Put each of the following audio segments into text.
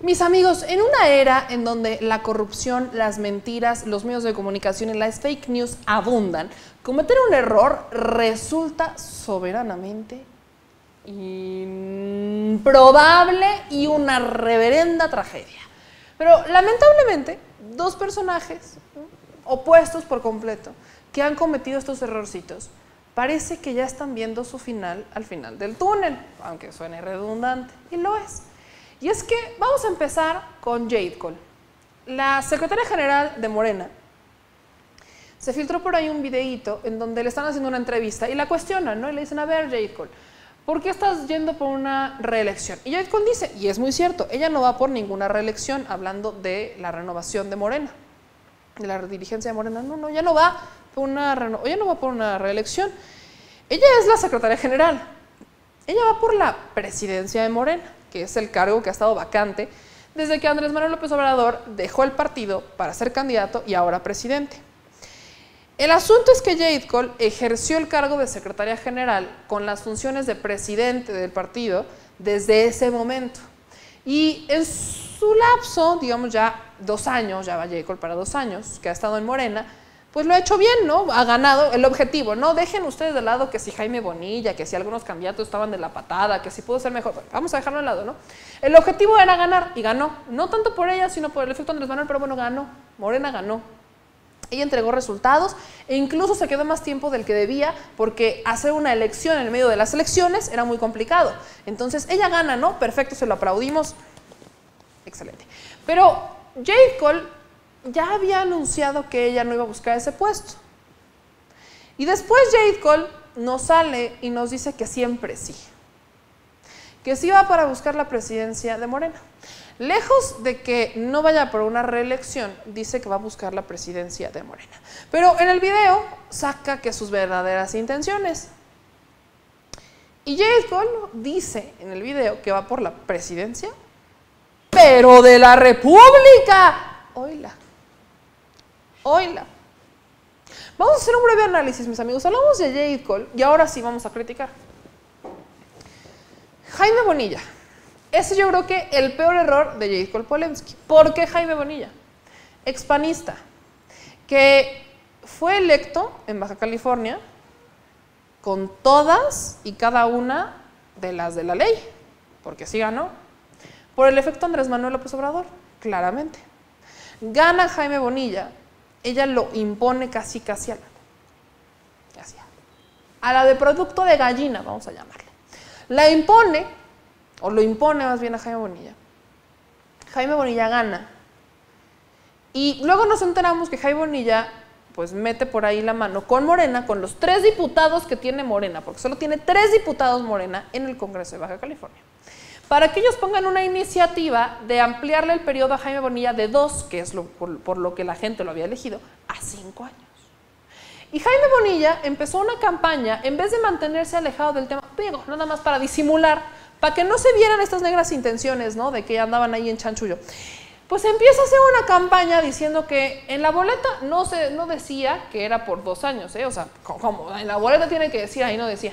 Mis amigos, en una era en donde la corrupción, las mentiras, los medios de comunicación y las fake news abundan, cometer un error resulta soberanamente improbable y una reverenda tragedia. Pero lamentablemente, dos personajes opuestos por completo que han cometido estos errorcitos, parece que ya están viendo su final al final del túnel, aunque suene redundante, y lo es. Y es que vamos a empezar con Yeidckol. La secretaria general de Morena, se filtró por ahí un videíto en donde le están haciendo una entrevista y la cuestionan, ¿no? Y le dicen, a ver, Yeidckol, ¿por qué estás yendo por una reelección? Y Yeidckol dice, y es muy cierto, ella no va por ninguna reelección, hablando de la renovación de Morena, de la dirigencia de Morena. No, ella no va por una reelección. Ella es la secretaria general. Ella va por la presidencia de Morena, que es el cargo que ha estado vacante desde que Andrés Manuel López Obrador dejó el partido para ser candidato y ahora presidente. El asunto es que Yeidckol ejerció el cargo de secretaria general con las funciones de presidente del partido desde ese momento. Y en su lapso, digamos ya 2 años, ya va Yeidckol para 2 años, que ha estado en Morena, pues lo ha hecho bien, ¿no? Ha ganado el objetivo, ¿no? Dejen ustedes de lado que si Jaime Bonilla, que si algunos candidatos estaban de la patada, que si pudo ser mejor, vamos a dejarlo de lado, ¿no? El objetivo era ganar y ganó, no tanto por ella, sino por el efecto Andrés Manuel, pero bueno, ganó, Morena ganó. Ella entregó resultados e incluso se quedó más tiempo del que debía porque hacer una elección en medio de las elecciones era muy complicado. Entonces, ella gana, ¿no? Perfecto, se lo aplaudimos. Excelente. Pero Yeidckol ya había anunciado que ella no iba a buscar ese puesto. Y después Yeidckol nos sale y nos dice que siempre sí. Que sí va para buscar la presidencia de Morena. Lejos de que no vaya por una reelección, dice que va a buscar la presidencia de Morena. Pero en el video saca que sus verdaderas intenciones. Y Yeidckol dice en el video que va por la presidencia, pero de la República. Oíla. Oíla. Vamos a hacer un breve análisis, mis amigos. Hablamos de Yeidckol y ahora sí vamos a criticar. Jaime Bonilla. Ese yo creo que el peor error de Yeidckol Polensky. ¿Por qué Jaime Bonilla? Expanista, que fue electo en Baja California con todas y cada una de las de la ley, porque sí ganó, por el efecto Andrés Manuel López Obrador, claramente. Gana Jaime Bonilla, ella lo impone casi a la de producto de gallina, vamos a llamarle. La impone, o lo impone más bien a Jaime Bonilla. Jaime Bonilla gana. Y luego nos enteramos que Jaime Bonilla pues mete por ahí la mano con Morena, con los 3 diputados que tiene Morena, porque solo tiene 3 diputados Morena en el Congreso de Baja California, para que ellos pongan una iniciativa de ampliarle el periodo a Jaime Bonilla de 2, que es por lo que la gente lo había elegido, a 5 años. Y Jaime Bonilla empezó una campaña, en vez de mantenerse alejado del tema, digo, nada más para disimular, para que no se vieran estas negras intenciones, ¿no? De que andaban ahí en chanchullo. Pues empieza a hacer una campaña diciendo que en la boleta no decía que era por 2 años, ¿eh? O sea, como en la boleta tiene que decir, ahí no decía.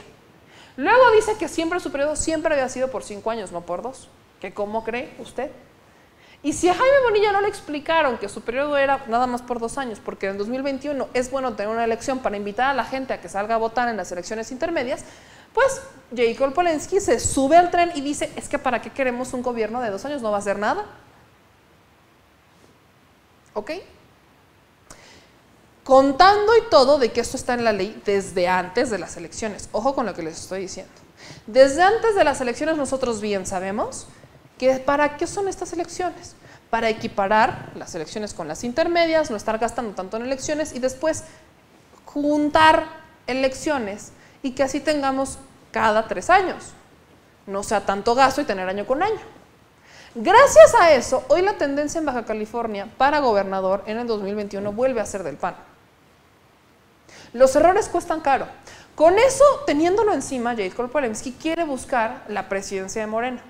Luego dice que siempre su periodo siempre había sido por 5 años, no por 2. ¿Que cómo cree usted? Y si a Jaime Bonilla no le explicaron que su periodo era nada más por 2 años, porque en 2021 es bueno tener una elección para invitar a la gente a que salga a votar en las elecciones intermedias, pues Yeidckol Polensky se sube al tren y dice, es que ¿para qué queremos un gobierno de 2 años? No va a hacer nada. ¿Ok? Contando y todo de que esto está en la ley desde antes de las elecciones. Ojo con lo que les estoy diciendo. Desde antes de las elecciones nosotros bien sabemos que ¿para qué son estas elecciones? Para equiparar las elecciones con las intermedias, no estar gastando tanto en elecciones y después juntar elecciones y que así tengamos cada 3 años, no sea tanto gasto y tener año con año. Gracias a eso, hoy la tendencia en Baja California para gobernador en el 2021 vuelve a ser del PAN. Los errores cuestan caro. Con eso, teniéndolo encima, Yeidckol Polensky quiere buscar la presidencia de Morena,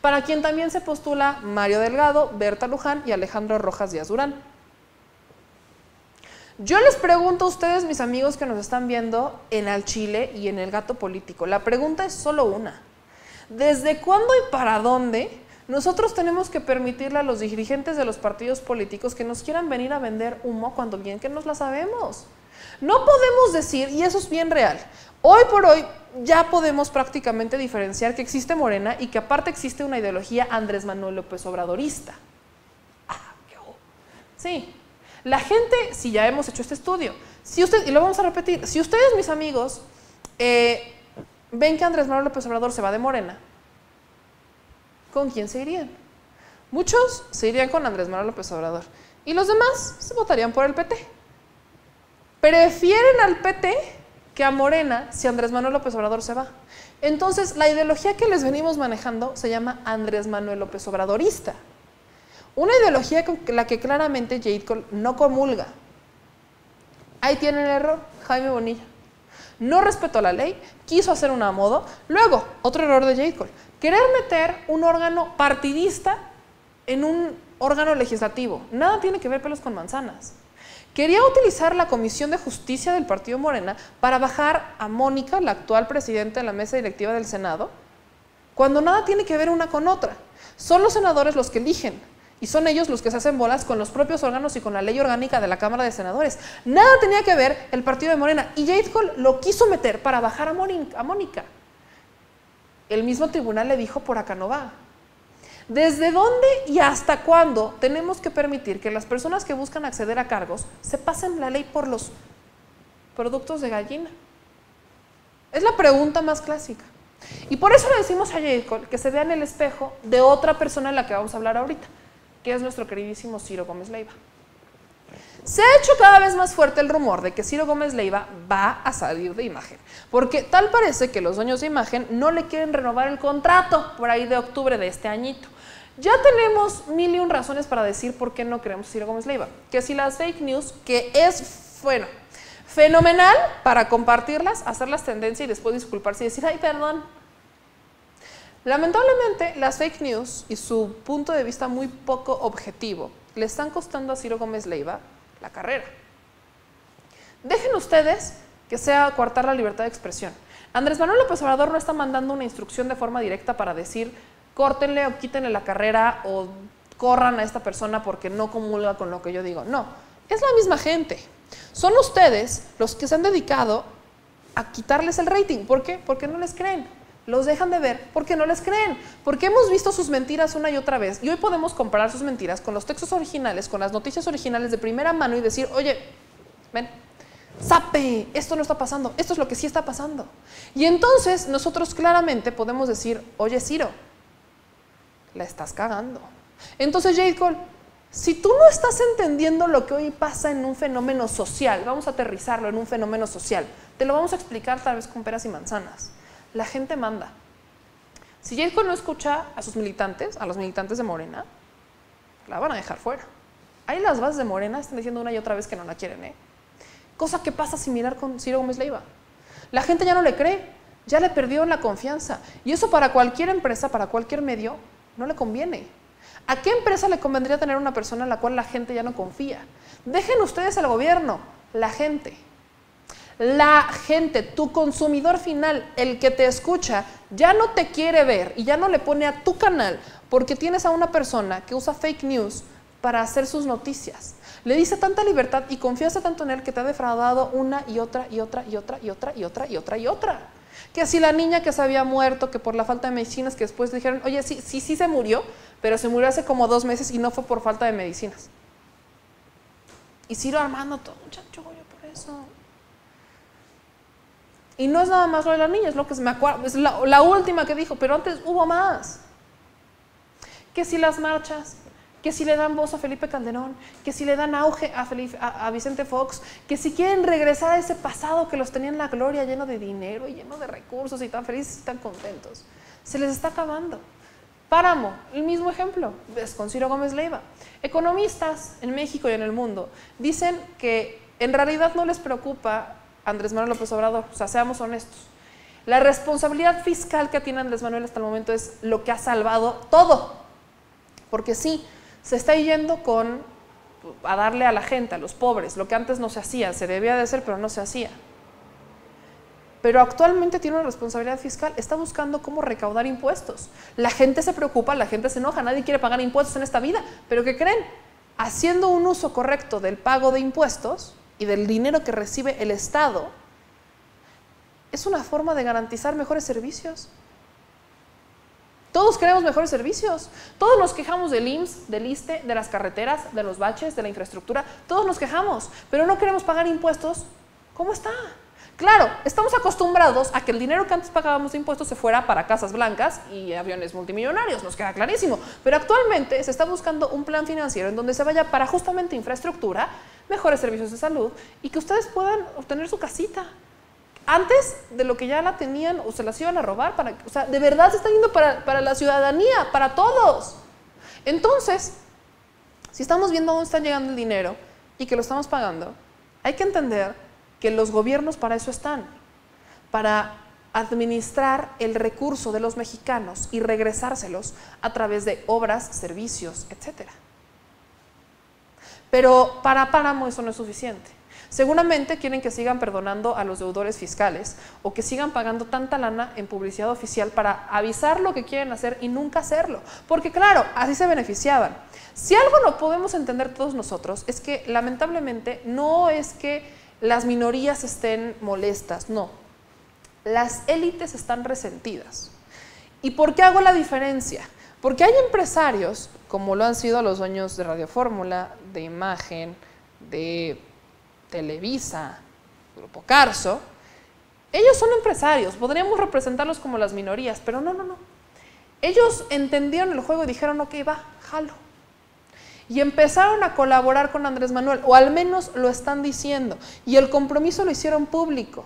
para quien también se postula Mario Delgado, Berta Luján y Alejandro Rojas Díaz Durán. Yo les pregunto a ustedes, mis amigos que nos están viendo en Al Chile y en El Gato Político, la pregunta es solo una. ¿Desde cuándo y para dónde nosotros tenemos que permitirle a los dirigentes de los partidos políticos que nos quieran venir a vender humo cuando bien que nos la sabemos? No podemos decir, y eso es bien real, hoy por hoy ya podemos prácticamente diferenciar que existe Morena y que aparte existe una ideología Andrés Manuel López Obradorista. Ah, qué ojo. Sí. La gente, si ya hemos hecho este estudio, si usted, y lo vamos a repetir, si ustedes, mis amigos, ven que Andrés Manuel López Obrador se va de Morena, ¿con quién se irían? Muchos se irían con Andrés Manuel López Obrador y los demás se votarían por el PT. Prefieren al PT que a Morena si Andrés Manuel López Obrador se va. Entonces, la ideología que les venimos manejando se llama Andrés Manuel López Obradorista. Una ideología con la que claramente Yeidckol no comulga. Ahí tiene el error, Jaime Bonilla. No respetó la ley, quiso hacer una moda. Luego, otro error de Yeidckol, querer meter un órgano partidista en un órgano legislativo. Nada tiene que ver pelos con manzanas. Quería utilizar la Comisión de Justicia del Partido Morena para bajar a Mónica, la actual presidenta de la mesa directiva del Senado, cuando nada tiene que ver una con otra. Son los senadores los que eligen. Y son ellos los que se hacen bolas con los propios órganos y con la ley orgánica de la Cámara de Senadores. Nada tenía que ver el partido de Morena. Y Yeidckol lo quiso meter para bajar a Mónica. El mismo tribunal le dijo, por acá no va. ¿Desde dónde y hasta cuándo tenemos que permitir que las personas que buscan acceder a cargos se pasen la ley por los productos de gallina? Es la pregunta más clásica. Y por eso le decimos a Yeidckol que se vea en el espejo de otra persona de la que vamos a hablar ahorita, que es nuestro queridísimo Ciro Gómez Leyva. Se ha hecho cada vez más fuerte el rumor de que Ciro Gómez Leyva va a salir de Imagen, porque tal parece que los dueños de Imagen no le quieren renovar el contrato por ahí de octubre de este añito. Ya tenemos 1,001 razones para decir por qué no queremos a Ciro Gómez Leyva, que si las fake news, que es, bueno, fenomenal para compartirlas, hacerlas tendencia y después disculparse y decir, ay, perdón. Lamentablemente, las fake news y su punto de vista muy poco objetivo le están costando a Ciro Gómez Leyva la carrera. Dejen ustedes que sea coartar la libertad de expresión. Andrés Manuel López Obrador no está mandando una instrucción de forma directa para decir córtenle o quítenle la carrera o corran a esta persona porque no comulga con lo que yo digo. No, es la misma gente. Son ustedes los que se han dedicado a quitarles el rating. ¿Por qué? Porque no les creen. Los dejan de ver porque no les creen, porque hemos visto sus mentiras una y otra vez y hoy podemos comparar sus mentiras con los textos originales, con las noticias originales de primera mano y decir, oye, ven, sape, esto no está pasando, esto es lo que sí está pasando. Y entonces nosotros claramente podemos decir, oye Ciro, la estás cagando. Entonces Yeidckol, si tú no estás entendiendo lo que hoy pasa en un fenómeno social, vamos a aterrizarlo en un fenómeno social, te lo vamos a explicar tal vez con peras y manzanas. La gente manda. Si Yeidckol no escucha a sus militantes, a los militantes de Morena, la van a dejar fuera. Ahí las bases de Morena están diciendo una y otra vez que no la quieren, ¿eh? Cosa que pasa similar con Ciro Gómez Leyva. La gente ya no le cree, ya le perdió la confianza. Y eso para cualquier empresa, para cualquier medio, no le conviene. ¿A qué empresa le convendría tener una persona en la cual la gente ya no confía? Dejen ustedes al gobierno, la gente. La gente, tu consumidor final, el que te escucha, ya no te quiere ver y ya no le pone a tu canal porque tienes a una persona que usa fake news para hacer sus noticias. Le dice tanta libertad y confianza tanto en él que te ha defraudado una y otra y otra y otra y otra y otra y otra y otra. Que si la niña que se había muerto, que por la falta de medicinas, que después dijeron, oye, sí se murió, pero se murió hace como 2 meses y no fue por falta de medicinas. Y Ciro armando todo, muchacho, yo por eso... Y no es nada más lo de la niña, es lo que me acuerdo, es la última que dijo, pero antes hubo más. Que si las marchas, que si le dan voz a Felipe Calderón, que si le dan auge a Vicente Fox, que si quieren regresar a ese pasado que los tenían la gloria, lleno de dinero y lleno de recursos y tan felices y tan contentos. Se les está acabando. Páramo, el mismo ejemplo, es con Ciro Gómez Leyva. Economistas en México y en el mundo dicen que en realidad no les preocupa Andrés Manuel López Obrador, o sea, seamos honestos. La responsabilidad fiscal que tiene Andrés Manuel hasta el momento es lo que ha salvado todo, porque sí, se está yendo con a darle a la gente, a los pobres, lo que antes no se hacía, se debía de hacer, pero no se hacía. Pero actualmente tiene una responsabilidad fiscal, está buscando cómo recaudar impuestos. La gente se preocupa, la gente se enoja, nadie quiere pagar impuestos en esta vida, pero ¿qué creen? Haciendo un uso correcto del pago de impuestos y del dinero que recibe el Estado, es una forma de garantizar mejores servicios. Todos queremos mejores servicios. Todos nos quejamos del IMSS, del ISSTE, de las carreteras, de los baches, de la infraestructura. Todos nos quejamos, pero no queremos pagar impuestos. ¿Cómo está? Claro, estamos acostumbrados a que el dinero que antes pagábamos de impuestos se fuera para casas blancas y aviones multimillonarios, nos queda clarísimo. Pero actualmente se está buscando un plan financiero en donde se vaya para justamente infraestructura, mejores servicios de salud y que ustedes puedan obtener su casita antes de lo que ya la tenían o se las iban a robar. O sea, de verdad se está yendo para la ciudadanía, para todos. Entonces, si estamos viendo dónde está llegando el dinero y que lo estamos pagando, hay que entender que los gobiernos para eso están, para administrar el recurso de los mexicanos y regresárselos a través de obras, servicios, etc. Pero para páramo eso no es suficiente. Seguramente quieren que sigan perdonando a los deudores fiscales o que sigan pagando tanta lana en publicidad oficial para avisar lo que quieren hacer y nunca hacerlo. Porque claro, así se beneficiaban. Si algo no podemos entender todos nosotros es que lamentablemente no es que las minorías estén molestas, no. Las élites están resentidas. ¿Y por qué hago la diferencia? Porque hay empresarios, como lo han sido los dueños de Radiofórmula, de Imagen, de Televisa, Grupo Carso. Ellos son empresarios, podríamos representarlos como las minorías, pero no. Ellos entendieron el juego y dijeron, ok, va, jalo. Y empezaron a colaborar con Andrés Manuel, o al menos lo están diciendo. Y el compromiso lo hicieron público,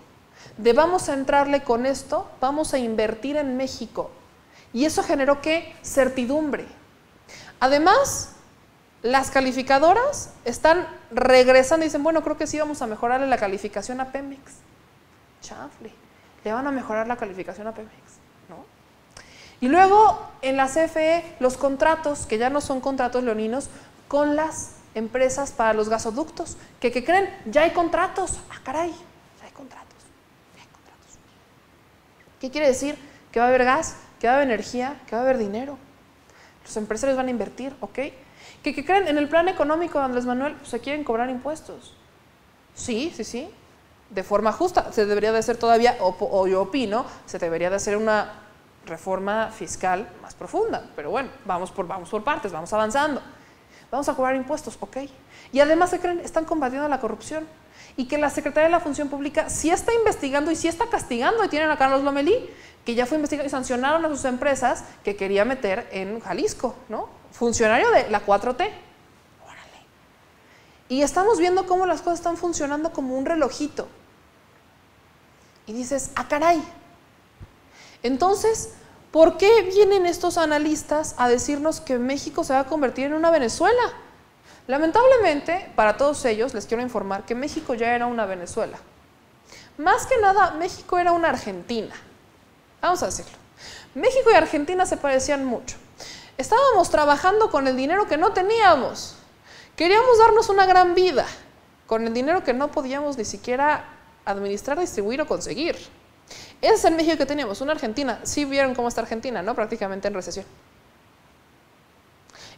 de vamos a entrarle con esto, vamos a invertir en México. Y eso generó, ¿qué? Certidumbre. Además, las calificadoras están regresando y dicen, bueno, creo que sí vamos a mejorarle la calificación a Pemex. Chanfle, le van a mejorar la calificación a Pemex. Y luego en la CFE los contratos, que ya no son contratos leoninos, con las empresas para los gasoductos, que creen, ya hay contratos. ¡Ah, caray! Ya hay contratos. Ya hay contratos. ¿Qué quiere decir? Que va a haber gas, que va a haber energía, que va a haber dinero. Los empresarios van a invertir, ¿ok? ¿Qué creen? En el plan económico de Andrés Manuel, pues, se quieren cobrar impuestos. Sí. De forma justa. Se debería de hacer todavía, o yo opino, se debería de hacer una reforma fiscal más profunda, pero bueno, vamos por partes, vamos avanzando. Vamos a cobrar impuestos, ok. Y además se creen, están combatiendo la corrupción y que la Secretaría de la Función Pública sí está investigando y sí está castigando, y tienen a Carlos Lomelí, que ya fue investigado y sancionaron a sus empresas que quería meter en Jalisco, ¿no? Funcionario de la 4T. Órale. Y estamos viendo cómo las cosas están funcionando como un relojito. Y dices, ah, caray. Entonces, ¿por qué vienen estos analistas a decirnos que México se va a convertir en una Venezuela? Lamentablemente, para todos ellos, les quiero informar que México ya era una Venezuela. Más que nada, México era una Argentina. Vamos a decirlo. México y Argentina se parecían mucho. Estábamos trabajando con el dinero que no teníamos. Queríamos darnos una gran vida con el dinero que no podíamos ni siquiera administrar, distribuir o conseguir. Ese es el México que teníamos, una Argentina. Sí vieron cómo está Argentina, ¿no? Prácticamente en recesión.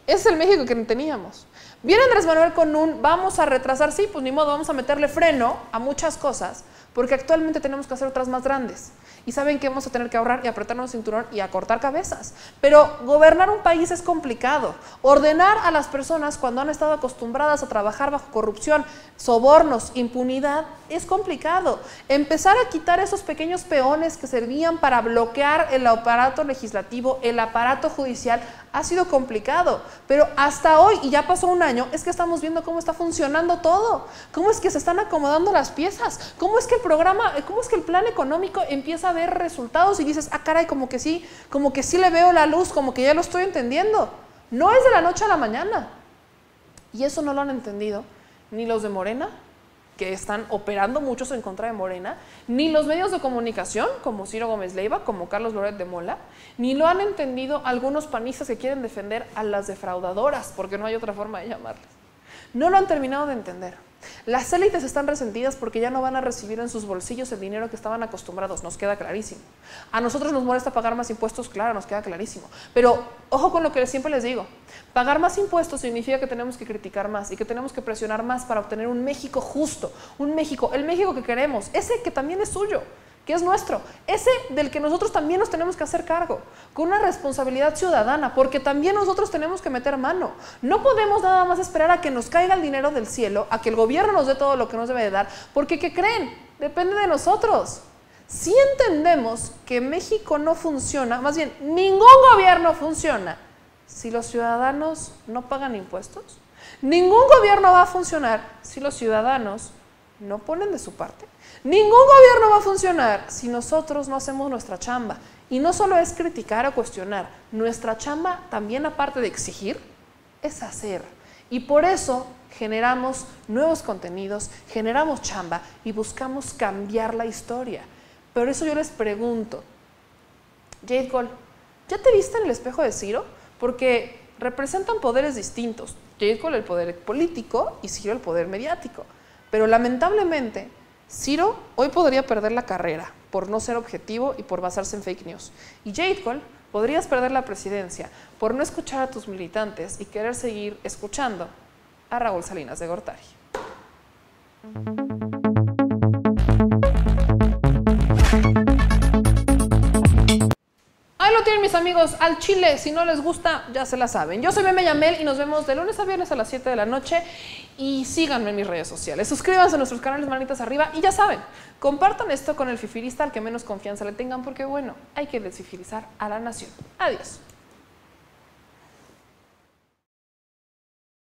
Ese es el México que teníamos. Viene Andrés Manuel con un vamos a retrasar, sí, pues ni modo, vamos a meterle freno a muchas cosas, porque actualmente tenemos que hacer otras más grandes. Y saben que vamos a tener que ahorrar y apretarnos el cinturón y acortar cabezas. Pero gobernar un país es complicado. Ordenar a las personas cuando han estado acostumbradas a trabajar bajo corrupción, sobornos, impunidad, es complicado. Empezar a quitar esos pequeños peones que servían para bloquear el aparato legislativo, el aparato judicial, ha sido complicado. Pero hasta hoy, y ya pasó un año, es que estamos viendo cómo está funcionando todo. Cómo es que se están acomodando las piezas. Cómo es que el programa, cómo es que el plan económico empieza a ver resultados y dices, ah, caray, como que sí le veo la luz, como que ya lo estoy entendiendo. No es de la noche a la mañana. Y eso no lo han entendido ni los de Morena, que están operando muchos en contra de Morena, ni los medios de comunicación, como Ciro Gómez Leyva, como Carlos Loret de Mola, ni lo han entendido algunos panistas que quieren defender a las defraudadoras, porque no hay otra forma de llamarles. No lo han terminado de entender. Las élites están resentidas porque ya no van a recibir en sus bolsillos el dinero que estaban acostumbrados, nos queda clarísimo. A nosotros nos molesta pagar más impuestos, claro, nos queda clarísimo. Pero ojo con lo que siempre les digo, pagar más impuestos significa que tenemos que criticar más y que tenemos que presionar más para obtener un México justo, un México, el México que queremos, ese que también es suyo, que es nuestro, ese del que nosotros también nos tenemos que hacer cargo, con una responsabilidad ciudadana, porque también nosotros tenemos que meter mano. No podemos nada más esperar a que nos caiga el dinero del cielo, a que el gobierno nos dé todo lo que nos debe de dar, porque ¿qué creen? Depende de nosotros. Si entendemos que México no funciona, más bien, ningún gobierno funciona, si los ciudadanos no pagan impuestos, ningún gobierno va a funcionar si los ciudadanos no ponen de su parte. Ningún gobierno va a funcionar si nosotros no hacemos nuestra chamba. Y no solo es criticar o cuestionar, nuestra chamba también, aparte de exigir, es hacer. Y por eso generamos nuevos contenidos, generamos chamba y buscamos cambiar la historia. Por eso yo les pregunto, Yeidckol, ¿ya te viste en el espejo de Ciro? Porque representan poderes distintos. Yeidckol el poder político y Ciro el poder mediático. Pero lamentablemente, Ciro hoy podría perder la carrera por no ser objetivo y por basarse en fake news. Y Yeidckol, podrías perder la presidencia por no escuchar a tus militantes y querer seguir escuchando a Raúl Salinas de Gortari. Ahí lo tienen, mis amigos, Al Chile. Si no les gusta, ya se la saben. Yo soy Meme Yamel y nos vemos de lunes a viernes a las 7 de la noche. Y síganme en mis redes sociales, suscríbanse a nuestros canales, manitas arriba, y ya saben, compartan esto con el fifirista al que menos confianza le tengan, porque bueno, hay que desfifirizar a la nación. Adiós.